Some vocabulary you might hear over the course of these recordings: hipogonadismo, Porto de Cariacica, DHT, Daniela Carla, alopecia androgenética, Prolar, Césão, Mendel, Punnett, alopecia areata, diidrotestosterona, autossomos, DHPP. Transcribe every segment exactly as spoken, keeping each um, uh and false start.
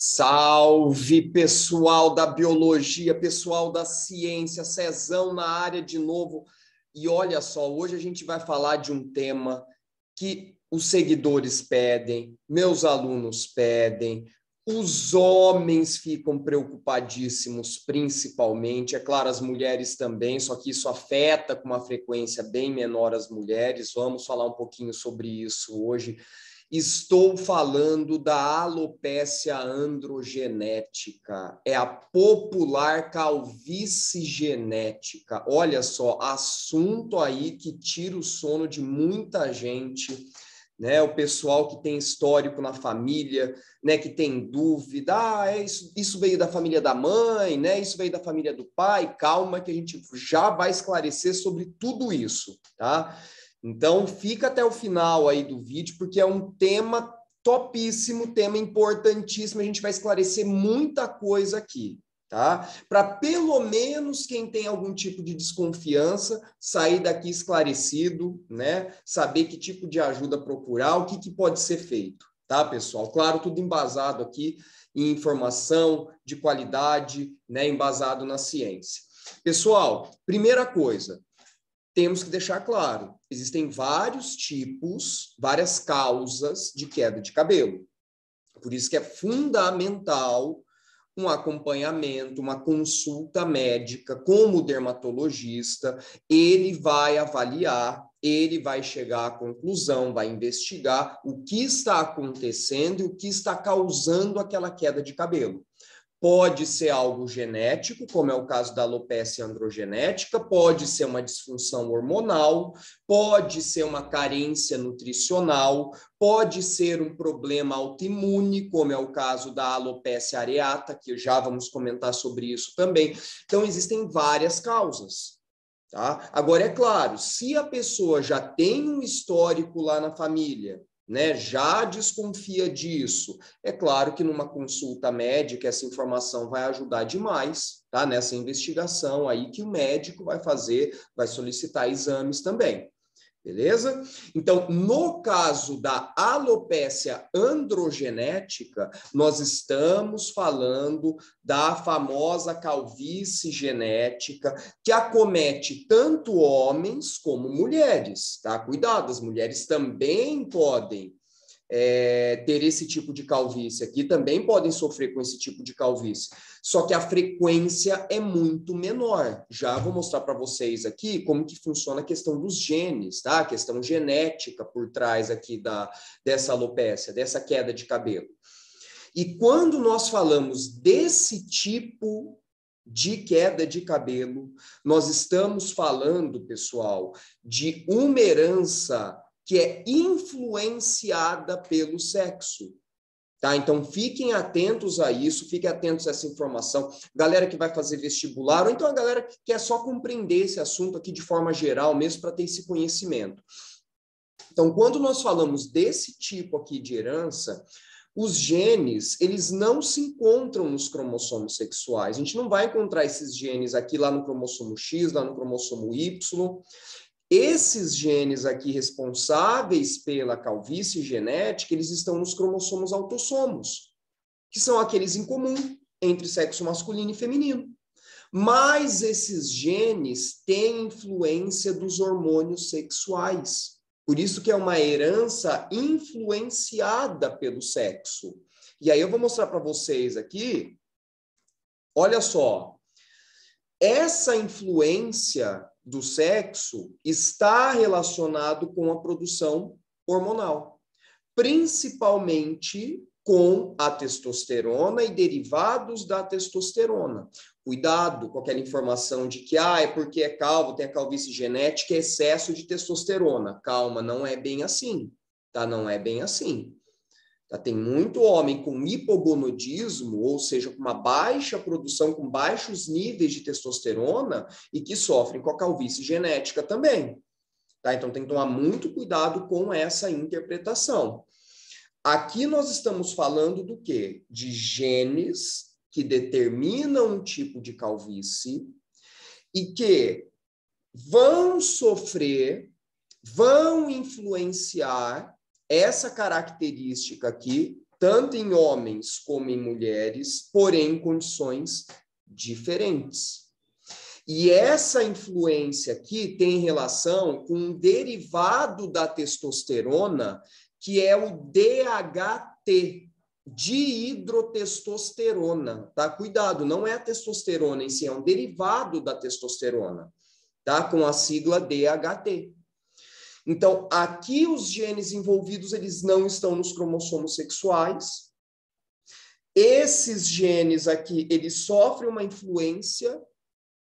Salve, pessoal da biologia, pessoal da ciência, Césão na área de novo. E olha só, hoje a gente vai falar de um tema que os seguidores pedem, meus alunos pedem, os homens ficam preocupadíssimos, principalmente, é claro, as mulheres também, só que isso afeta com uma frequência bem menor as mulheres. Vamos falar um pouquinho sobre isso hoje. Estou falando da alopecia androgenética, é a popular calvície genética. Olha só, assunto aí que tira o sono de muita gente, né? O pessoal que tem histórico na família, né? Que tem dúvida, ah, é isso, isso veio da família da mãe, né? Isso veio da família do pai. Calma que a gente já vai esclarecer sobre tudo isso, tá? Então, fica até o final aí do vídeo, porque é um tema topíssimo, tema importantíssimo. A gente vai esclarecer muita coisa aqui, tá? Para pelo menos quem tem algum tipo de desconfiança, sair daqui esclarecido, né? Saber que tipo de ajuda procurar, o que, que pode ser feito, tá, pessoal? Claro, tudo embasado aqui em informação de qualidade, né? Embasado na ciência. Pessoal, primeira coisa. Temos que deixar claro, existem vários tipos, várias causas de queda de cabelo. Por isso que é fundamental um acompanhamento, uma consulta médica com o dermatologista. Ele vai avaliar, ele vai chegar à conclusão, vai investigar o que está acontecendo e o que está causando aquela queda de cabelo. Pode ser algo genético, como é o caso da alopecia androgenética, pode ser uma disfunção hormonal, pode ser uma carência nutricional, pode ser um problema autoimune, como é o caso da alopecia areata, que já vamos comentar sobre isso também. Então, existem várias causas, tá? Agora, é claro, se a pessoa já tem um histórico lá na família, né, já desconfia disso, é claro que numa consulta médica essa informação vai ajudar demais, tá? Nessa investigação aí que o médico vai fazer, vai solicitar exames também, beleza? Então, no caso da alopecia androgenética, nós estamos falando da famosa calvície genética que acomete tanto homens como mulheres, tá? Cuidado, as mulheres também podem é, ter esse tipo de calvície aqui, também podem sofrer com esse tipo de calvície. Só que a frequência é muito menor. Já vou mostrar para vocês aqui como que funciona a questão dos genes, tá? A questão genética por trás aqui da, dessa alopecia, dessa queda de cabelo. E quando nós falamos desse tipo de queda de cabelo, nós estamos falando, pessoal, de uma herança que é influenciada pelo sexo. Tá? Então, fiquem atentos a isso, fiquem atentos a essa informação. Galera que vai fazer vestibular, ou então a galera que quer só compreender esse assunto aqui de forma geral, mesmo para ter esse conhecimento. Então, quando nós falamos desse tipo aqui de herança, os genes, eles não se encontram nos cromossomos sexuais. A gente não vai encontrar esses genes aqui lá no cromossomo X, lá no cromossomo Y. Esses genes aqui responsáveis pela calvície genética, eles estão nos cromossomos autossomos, que são aqueles em comum entre sexo masculino e feminino. Mas esses genes têm influência dos hormônios sexuais. Por isso que é uma herança influenciada pelo sexo. E aí eu vou mostrar para vocês aqui, olha só, essa influência do sexo está relacionado com a produção hormonal, principalmente com a testosterona e derivados da testosterona. Cuidado com aquela informação de que ah, é porque é calvo, tem a calvície genética, é excesso de testosterona. Calma, não é bem assim, tá? Não é bem assim. Tem muito homem com hipogonadismo, ou seja, com uma baixa produção, com baixos níveis de testosterona e que sofrem com a calvície genética também. Tá? Então, tem que tomar muito cuidado com essa interpretação. Aqui nós estamos falando do quê? De genes que determinam um tipo de calvície e que vão sofrer, vão influenciar essa característica aqui, tanto em homens como em mulheres, porém em condições diferentes. E essa influência aqui tem relação com um derivado da testosterona, que é o D H T, diidrotestosterona, tá? Cuidado, não é a testosterona em si, é um derivado da testosterona, tá? Com a sigla D H T. Então, aqui os genes envolvidos, eles não estão nos cromossomos sexuais. Esses genes aqui, eles sofrem uma influência,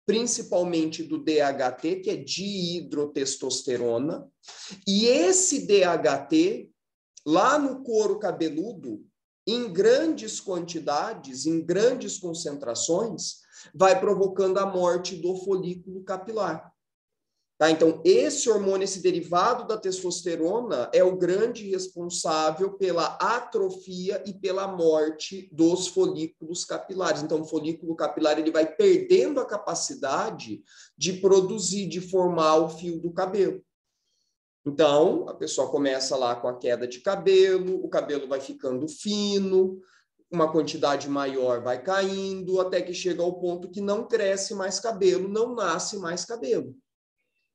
principalmente do D H T, que é diidrotestosterona. E esse D H T, lá no couro cabeludo, em grandes quantidades, em grandes concentrações, vai provocando a morte do folículo capilar. Tá, então, esse hormônio, esse derivado da testosterona, é o grande responsável pela atrofia e pela morte dos folículos capilares. Então, o folículo capilar ele vai perdendo a capacidade de produzir, de formar o fio do cabelo. Então, a pessoa começa lá com a queda de cabelo, o cabelo vai ficando fino, uma quantidade maior vai caindo, até que chega ao ponto que não cresce mais cabelo, não nasce mais cabelo.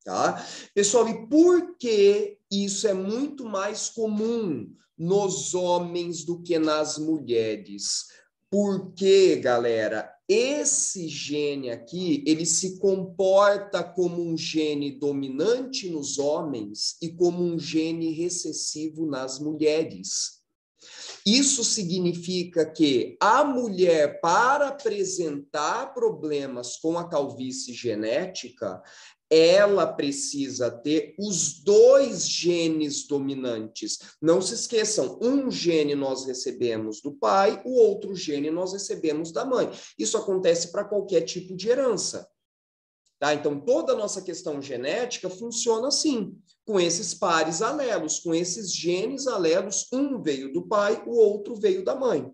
Tá? Pessoal, e por que isso é muito mais comum nos homens do que nas mulheres? Porque, galera, esse gene aqui, ele se comporta como um gene dominante nos homens e como um gene recessivo nas mulheres. Isso significa que a mulher, para apresentar problemas com a calvície genética, ela precisa ter os dois genes dominantes. Não se esqueçam, um gene nós recebemos do pai, o outro gene nós recebemos da mãe. Isso acontece para qualquer tipo de herança. Tá? Então, toda a nossa questão genética funciona assim, com esses pares alelos, com esses genes alelos, um veio do pai, o outro veio da mãe.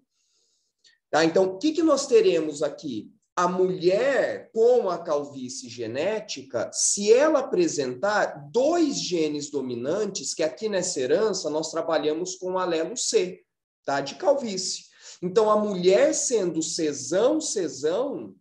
Tá? Então, o que que nós teremos aqui? A mulher com a calvície genética, se ela apresentar dois genes dominantes, que aqui nessa herança nós trabalhamos com o alelo C, tá? De calvície. Então, a mulher sendo Césão, Césão,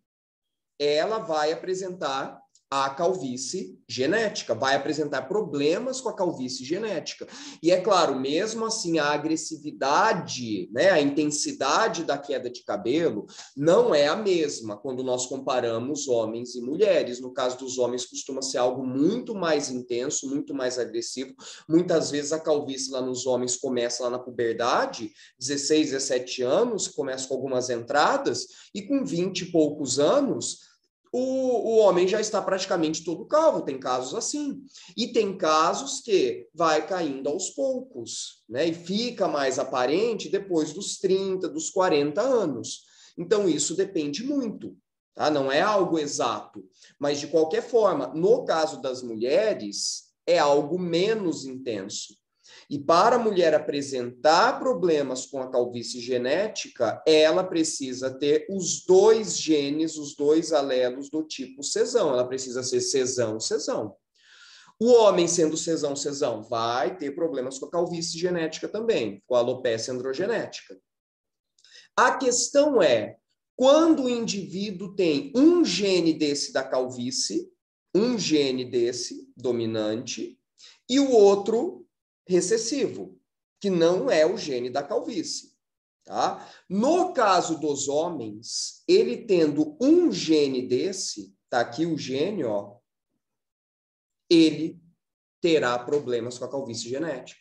ela vai apresentar a calvície genética, vai apresentar problemas com a calvície genética. E é claro, mesmo assim, a agressividade, né, a intensidade da queda de cabelo não é a mesma quando nós comparamos homens e mulheres. No caso dos homens, costuma ser algo muito mais intenso, muito mais agressivo. Muitas vezes a calvície lá nos homens começa lá na puberdade, dezesseis, dezessete anos, começa com algumas entradas, e com vinte e poucos anos... O, o homem já está praticamente todo calvo, tem casos assim. E tem casos que vai caindo aos poucos, né? E fica mais aparente depois dos trinta, dos quarenta anos. Então, isso depende muito, tá? Não é algo exato. Mas, de qualquer forma, no caso das mulheres, é algo menos intenso. E para a mulher apresentar problemas com a calvície genética, ela precisa ter os dois genes, os dois alelos do tipo Césão. Ela precisa ser Césão, Césão. O homem sendo Césão, Césão, vai ter problemas com a calvície genética também, com a alopecia androgenética. A questão é, quando o indivíduo tem um gene desse da calvície, um gene desse dominante, e o outro recessivo, que não é o gene da calvície, tá? No caso dos homens, ele tendo um gene desse, tá aqui o gene, ó, ele terá problemas com a calvície genética.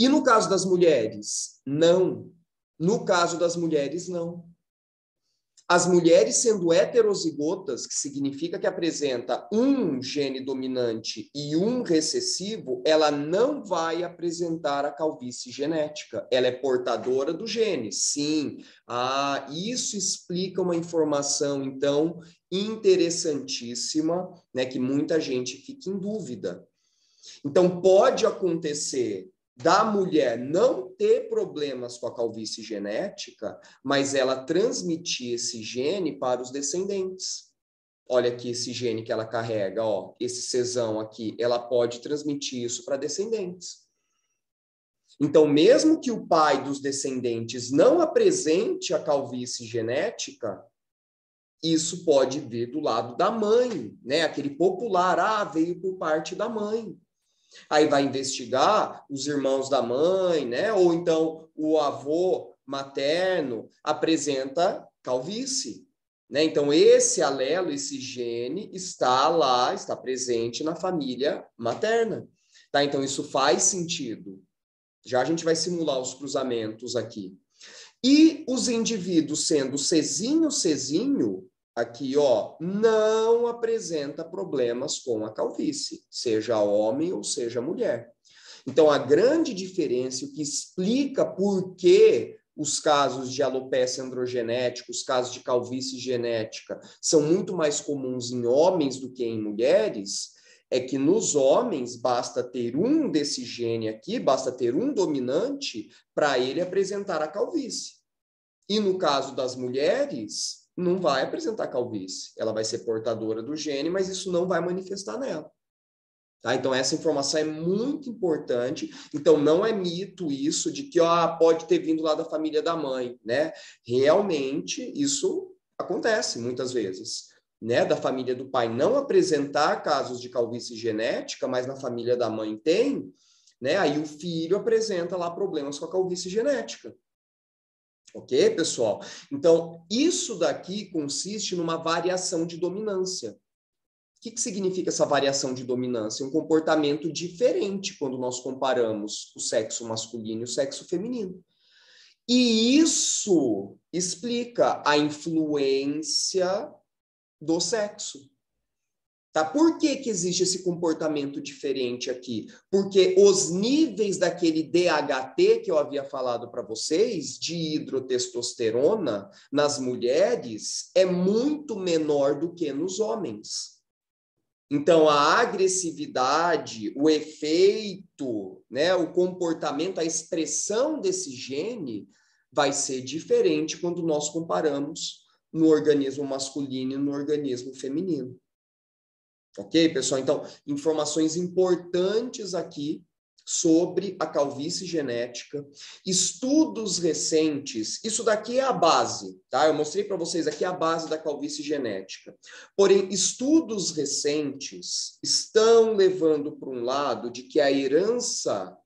E no caso das mulheres, não. No caso das mulheres, não. As mulheres sendo heterozigotas, que significa que apresenta um gene dominante e um recessivo, ela não vai apresentar a calvície genética. Ela é portadora do gene, sim. Ah, isso explica uma informação, então, interessantíssima, né, que muita gente fica em dúvida. Então, pode acontecer da mulher não ter problemas com a calvície genética, mas ela transmitir esse gene para os descendentes. Olha aqui esse gene que ela carrega, ó, esse Césão aqui, ela pode transmitir isso para descendentes. Então, mesmo que o pai dos descendentes não apresente a calvície genética, isso pode vir do lado da mãe, né? Aquele popular, ah, veio por parte da mãe. Aí vai investigar os irmãos da mãe, né? Ou então o avô materno apresenta calvície, né? Então esse alelo, esse gene está lá, está presente na família materna, tá? Então isso faz sentido. Já a gente vai simular os cruzamentos aqui. E os indivíduos sendo Czinho, Czinho, aqui, ó, não apresenta problemas com a calvície, seja homem ou seja mulher. Então, a grande diferença, o que explica por que os casos de alopecia androgenética, os casos de calvície genética, são muito mais comuns em homens do que em mulheres, é que nos homens basta ter um desse gene aqui, basta ter um dominante para ele apresentar a calvície. E no caso das mulheres, não vai apresentar calvície. Ela vai ser portadora do gene, mas isso não vai manifestar nela. Tá? Então, essa informação é muito importante. Então, não é mito isso de que ó, pode ter vindo lá da família da mãe, né? Realmente, isso acontece muitas vezes, né? Da família do pai não apresentar casos de calvície genética, mas na família da mãe tem, né? Aí o filho apresenta lá problemas com a calvície genética. Ok, pessoal? Então, isso daqui consiste numa variação de dominância. O que, que significa essa variação de dominância? Um comportamento diferente quando nós comparamos o sexo masculino e o sexo feminino. E isso explica a influência do sexo. Tá? Por que que existe esse comportamento diferente aqui? Porque os níveis daquele D H T que eu havia falado para vocês, diidrotestosterona, nas mulheres, é muito menor do que nos homens. Então, a agressividade, o efeito, né, o comportamento, a expressão desse gene vai ser diferente quando nós comparamos no organismo masculino e no organismo feminino. Ok, pessoal? Então, informações importantes aqui sobre a calvície genética. Estudos recentes. Isso daqui é a base, tá? Eu mostrei para vocês aqui a base da calvície genética. Porém, estudos recentes estão levando para um lado de que a herança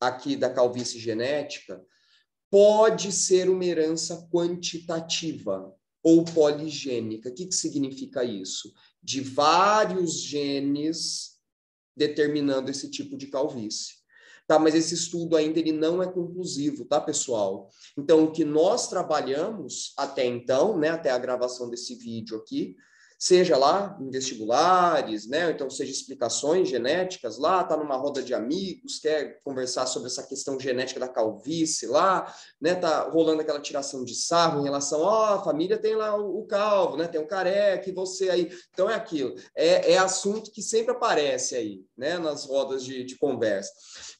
aqui da calvície genética pode ser uma herança quantitativa ou poligênica. O que que significa isso? De vários genes determinando esse tipo de calvície. Tá? Mas esse estudo ainda ele não é conclusivo, tá, pessoal? Então, o que nós trabalhamos até então, né, até a gravação desse vídeo aqui, seja lá em vestibulares, né, então seja explicações genéticas lá, tá numa roda de amigos, quer conversar sobre essa questão genética da calvície lá, né, tá rolando aquela tiração de sarro em relação, ó, a família tem lá o calvo, né, tem o careca e você aí, então é aquilo, é, é assunto que sempre aparece aí, né, nas rodas de, de conversa.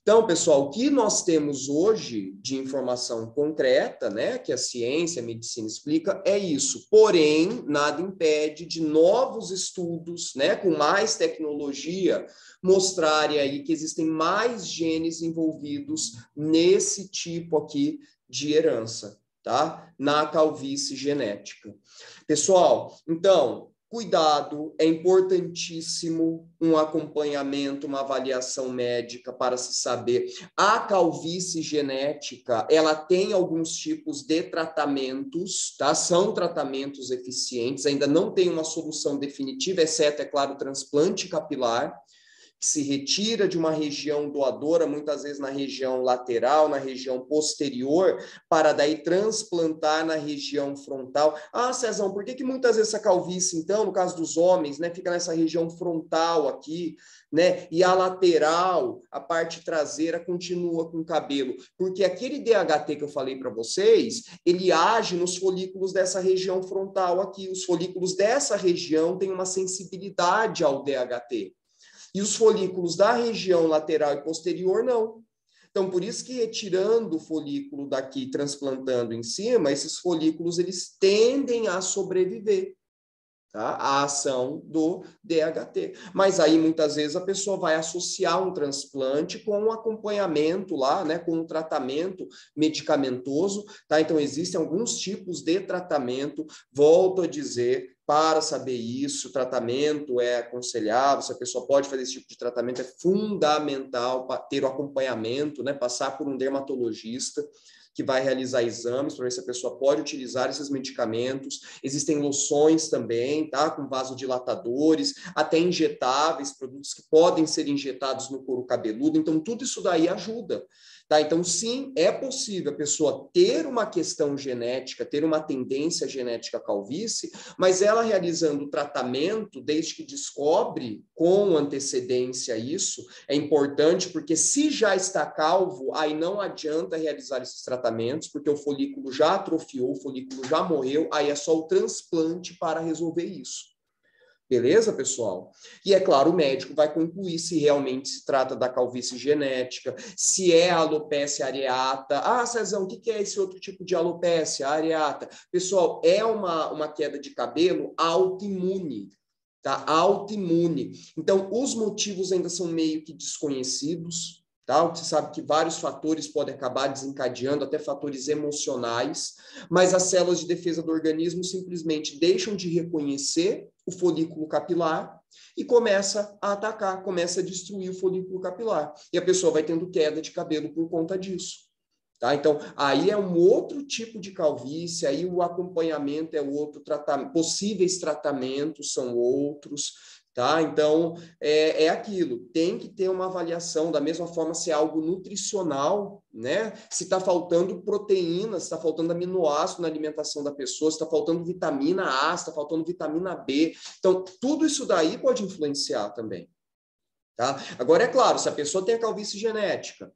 Então, pessoal, o que nós temos hoje de informação concreta, né, que a ciência, a medicina explica, é isso, porém, nada impede de novos estudos, né, com mais tecnologia, mostrarem aí que existem mais genes envolvidos nesse tipo aqui de herança, tá? Na calvície genética. Pessoal, então, cuidado, é importantíssimo um acompanhamento, uma avaliação médica para se saber. A calvície genética, ela tem alguns tipos de tratamentos, tá? São tratamentos eficientes, ainda não tem uma solução definitiva, exceto, é claro, o transplante capilar, que se retira de uma região doadora, muitas vezes na região lateral, na região posterior, para daí transplantar na região frontal. Ah, Césão, por que que muitas vezes essa calvície, então, no caso dos homens, né, fica nessa região frontal aqui, né, e a lateral, a parte traseira, continua com o cabelo? Porque aquele D H T que eu falei para vocês, ele age nos folículos dessa região frontal aqui. Os folículos dessa região têm uma sensibilidade ao D H T. E os folículos da região lateral e posterior, não. Então, por isso que retirando o folículo daqui, transplantando em cima, esses folículos, eles tendem a sobreviver. tá? A ação do D H T. Mas aí, muitas vezes, a pessoa vai associar um transplante com um acompanhamento lá, né? Com um tratamento medicamentoso, tá? Então, existem alguns tipos de tratamento, volto a dizer, para saber isso, o tratamento é aconselhável, se a pessoa pode fazer esse tipo de tratamento, é fundamental para ter o acompanhamento, né? Passar por um dermatologista, que vai realizar exames para ver se a pessoa pode utilizar esses medicamentos. Existem loções também, tá? Com vasodilatadores, até injetáveis, produtos que podem ser injetados no couro cabeludo. Então, tudo isso daí ajuda, tá? Então, sim, é possível a pessoa ter uma questão genética, ter uma tendência genética à calvície, mas ela realizando o tratamento, desde que descobre com antecedência isso, é importante, porque se já está calvo, aí não adianta realizar esses tratamentos, tratamentos, porque o folículo já atrofiou, o folículo já morreu, aí é só o transplante para resolver isso. Beleza, pessoal? E é claro, o médico vai concluir se realmente se trata da calvície genética, se é alopecia areata. Ah, Césão, o que é esse outro tipo de alopecia areata? Pessoal, é uma, uma queda de cabelo autoimune. Tá? Autoimune. Então, os motivos ainda são meio que desconhecidos. Tá? Você sabe que vários fatores podem acabar desencadeando, até fatores emocionais, mas as células de defesa do organismo simplesmente deixam de reconhecer o folículo capilar e começa a atacar, começa a destruir o folículo capilar. E a pessoa vai tendo queda de cabelo por conta disso. Tá? Então, aí é um outro tipo de calvície, aí o acompanhamento é outro, tratamento, possíveis tratamentos são outros. Tá? Então, é, é aquilo, tem que ter uma avaliação, da mesma forma se é algo nutricional, né? Se está faltando proteína, se está faltando aminoácido na alimentação da pessoa, se está faltando vitamina A, se está faltando vitamina B. Então, tudo isso daí pode influenciar também. Tá? Agora, é claro, se a pessoa tem a calvície genética,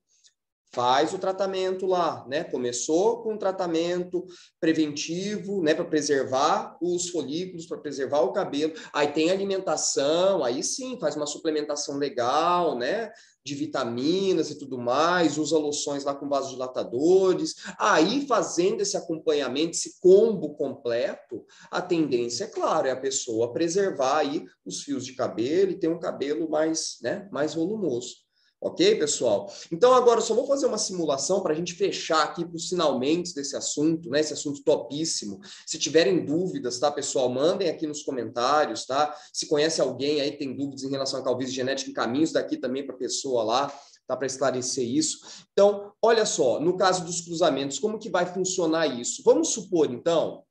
faz o tratamento lá, né? Começou com um tratamento preventivo, né? Para preservar os folículos, para preservar o cabelo. Aí tem alimentação, aí sim, faz uma suplementação legal, né? De vitaminas e tudo mais, usa loções lá com vasodilatadores. Aí, fazendo esse acompanhamento, esse combo completo, a tendência, é claro, é a pessoa preservar aí os fios de cabelo e ter um cabelo mais, né? Mais volumoso. Ok, pessoal? Então, agora, eu só vou fazer uma simulação para a gente fechar aqui para os finalmente desse assunto, né? Esse assunto topíssimo. Se tiverem dúvidas, tá, pessoal? Mandem aqui nos comentários, tá? Se conhece alguém aí que tem dúvidas em relação à calvície genética, encaminhe daqui também para a pessoa lá, tá? Para esclarecer isso. Então, olha só, no caso dos cruzamentos, como que vai funcionar isso? Vamos supor, então,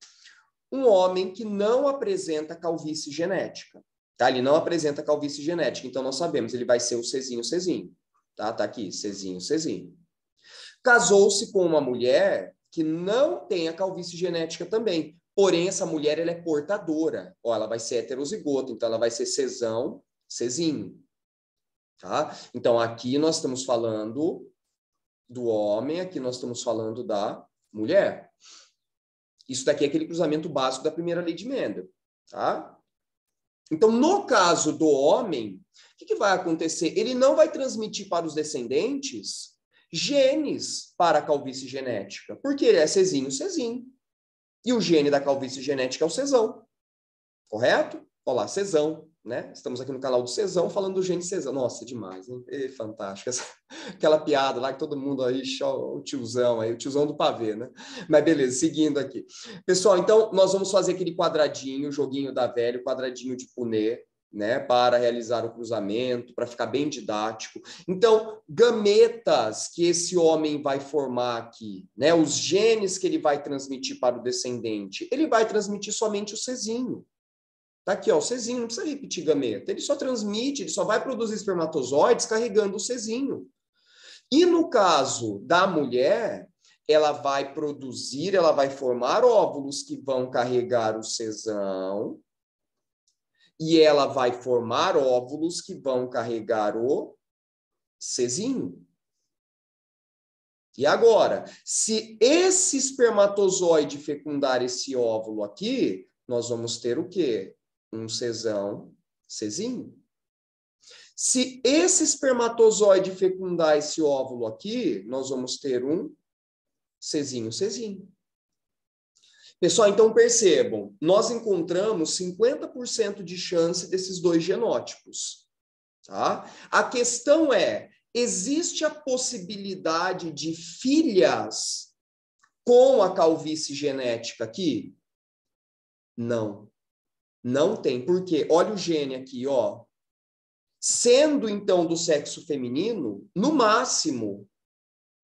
um homem que não apresenta calvície genética, tá? Ele não apresenta calvície genética, então nós sabemos, ele vai ser o Césinho, Césinho. Tá, tá aqui, Césinho, Césinho. Casou-se com uma mulher que não tem a calvície genética também. Porém, essa mulher ela é portadora. Ó, ela vai ser heterozigota, então ela vai ser Césão, Césinho. Tá? Então, aqui nós estamos falando do homem, aqui nós estamos falando da mulher. Isso daqui é aquele cruzamento básico da primeira lei de Mendel. Tá? Então, no caso do homem, o que, que vai acontecer? Ele não vai transmitir para os descendentes genes para a calvície genética, porque ele é Césinho, Césinho. E o gene da calvície genética é o Césão, correto? Olha lá, Césão, né? Estamos aqui no canal do Césão, falando do gene Césão. Nossa, é demais, né? É fantástico. Essa, aquela piada lá que todo mundo aí, o tiozão aí, o tiozão do pavê, né? Mas beleza, seguindo aqui. Pessoal, então, nós vamos fazer aquele quadradinho, joguinho da velha, quadradinho de Punnett, né, para realizar o cruzamento, para ficar bem didático. Então, gametas que esse homem vai formar aqui, né, os genes que ele vai transmitir para o descendente, ele vai transmitir somente o Césinho. Tá aqui, ó, o Césinho, não precisa repetir gameta. Ele só transmite, ele só vai produzir espermatozoides carregando o Césinho. E no caso da mulher, ela vai produzir, ela vai formar óvulos que vão carregar o Césão. E ela vai formar óvulos que vão carregar o Césinho. E agora, se esse espermatozoide fecundar esse óvulo aqui, nós vamos ter o quê? Um Césão, Césinho. Se esse espermatozoide fecundar esse óvulo aqui, nós vamos ter um Césinho, Césinho. Pessoal, então percebam, nós encontramos cinquenta por cento de chance desses dois genótipos, tá? A questão é, existe a possibilidade de filhas com a calvície genética aqui? Não. Não tem. Por quê? Olha o gene aqui, ó. Sendo, então, do sexo feminino, no máximo,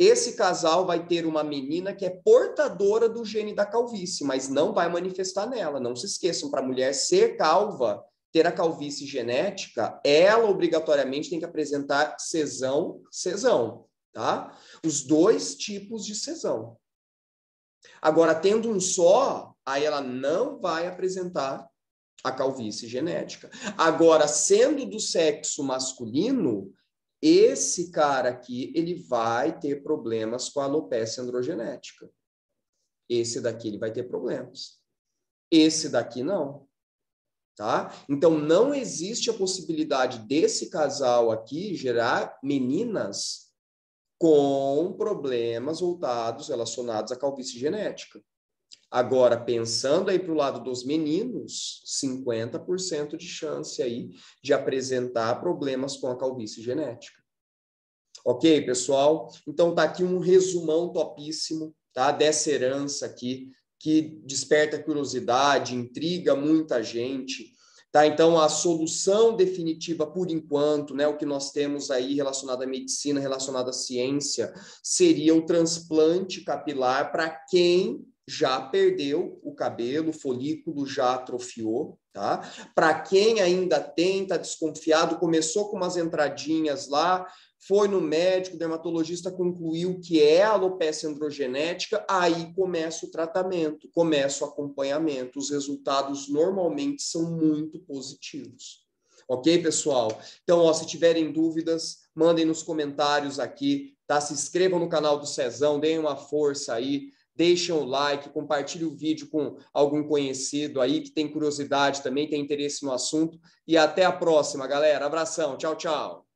esse casal vai ter uma menina que é portadora do gene da calvície, mas não vai manifestar nela. Não se esqueçam, para a mulher ser calva, ter a calvície genética, ela obrigatoriamente tem que apresentar Césão, Césão, tá? Os dois tipos de Césão. Agora, tendo um só, aí ela não vai apresentar a calvície genética. Agora, sendo do sexo masculino, esse cara aqui, ele vai ter problemas com a alopecia androgenética. Esse daqui, ele vai ter problemas. Esse daqui, não. Tá? Então, não existe a possibilidade desse casal aqui gerar meninas com problemas voltados, relacionados à calvície genética. Agora, pensando aí para o lado dos meninos, cinquenta por cento de chance aí de apresentar problemas com a calvície genética. Ok, pessoal? Então, tá aqui um resumão topíssimo, tá? Dessa herança aqui, que desperta curiosidade, intriga muita gente, tá? Então, a solução definitiva, por enquanto, né, o que nós temos aí relacionado à medicina, relacionado à ciência, seria o transplante capilar para quem já perdeu o cabelo, o folículo já atrofiou, tá? Para quem ainda tem, tá desconfiado, começou com umas entradinhas lá, foi no médico, o dermatologista concluiu que é alopecia androgenética, aí começa o tratamento, começa o acompanhamento. Os resultados normalmente são muito positivos. Ok, pessoal? Então, ó, se tiverem dúvidas, mandem nos comentários aqui, tá? Se inscrevam no canal do Césão, deem uma força aí. Deixem o like, compartilhe o vídeo com algum conhecido aí que tem curiosidade também, tem interesse no assunto. E até a próxima, galera. Abração. Tchau, tchau.